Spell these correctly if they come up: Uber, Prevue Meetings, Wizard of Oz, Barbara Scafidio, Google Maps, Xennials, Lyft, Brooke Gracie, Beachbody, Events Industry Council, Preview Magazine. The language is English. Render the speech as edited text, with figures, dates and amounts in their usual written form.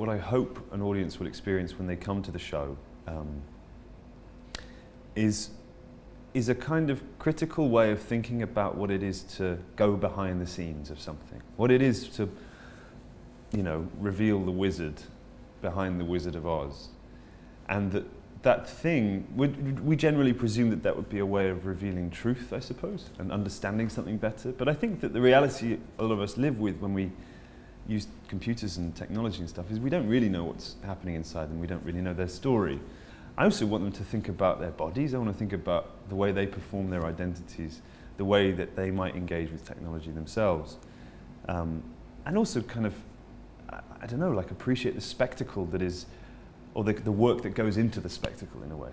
what I hope an audience will experience when they come to the show is a kind of critical way of thinking about what it is to go behind the scenes of something. What it is to, you know, reveal the wizard behind the Wizard of Oz. And that thing, we generally presume that that would be a way of revealing truth, I suppose, and understanding something better. But I think that the reality all of us live with when we use computers and technology and stuff is we don't really know what's happening inside them. We don't really know their story. I also want them to think about their bodies. I want to think about the way they perform their identities, the way that they might engage with technology themselves. And also kind of, I don't know, like appreciate the spectacle that is, or the work that goes into the spectacle in a way.